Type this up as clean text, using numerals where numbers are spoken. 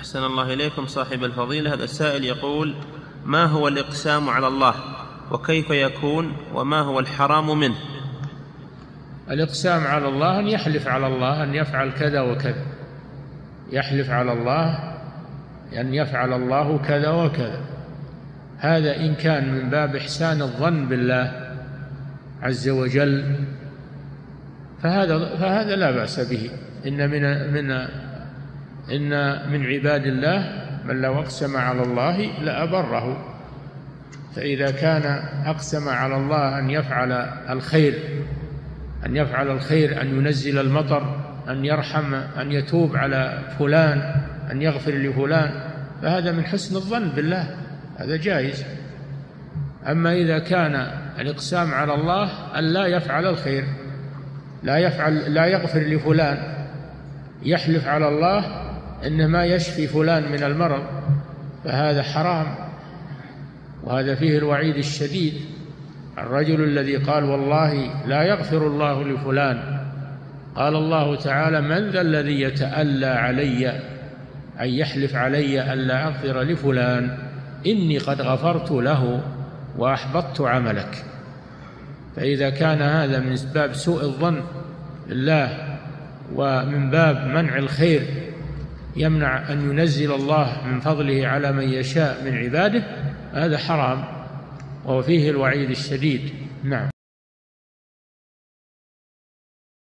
أحسن الله إليكم صاحب الفضيلة. هذا السائل يقول: ما هو الإقسام على الله وكيف يكون وما هو الحرام منه؟ الإقسام على الله أن يحلف على الله أن يفعل كذا وكذا، يحلف على الله أن يفعل الله كذا وكذا، هذا إن كان من باب إحسان الظن بالله عز وجل فهذا لا بأس به. إن من عباد الله من لو أقسم على الله لأبره. فإذا كان أقسم على الله أن يفعل الخير، أن ينزل المطر، أن يرحم، أن يتوب على فلان، أن يغفر لفلان، فهذا من حسن الظن بالله، هذا جائز. أما إذا كان الإقسام على الله أن لا يفعل الخير، لا يغفر لفلان، يحلف على الله إنه ما يشفي فلان من المرض، فهذا حرام، وهذا فيه الوعيد الشديد. الرجل الذي قال والله لا يغفر الله لفلان، قال الله تعالى: من ذا الذي يتألى علي أن يحلف علي ألا أغفر لفلان إني قد غفرت له وأحبطت عملك. فإذا كان هذا من باب سوء الظن بالله ومن باب منع الخير، يمنع أن ينزل الله من فضله على من يشاء من عباده، هذا حرام وفيه الوعيد الشديد. نعم.